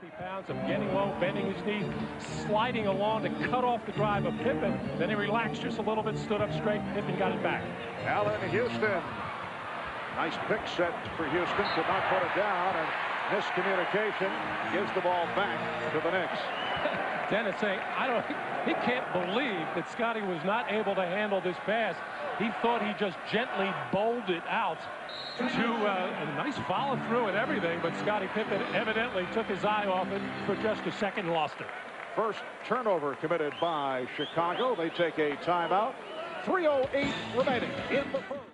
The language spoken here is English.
50 pounds of getting low, bending his knees, sliding along to cut off the drive of Pippen. Then he relaxed just a little bit, stood up straight, Pippen got it back. Allen Houston. Nice pick set for Houston to not put it down, and miscommunication gives the ball back to the Knicks. Dennis saying, he can't believe that Scottie was not able to handle this pass. He thought he just gently bowled it out to a nice follow through and everything, but Scottie Pippen evidently took his eye off it for just a second, lost it. First turnover committed by Chicago. They take a timeout. 3:08 remaining in the first.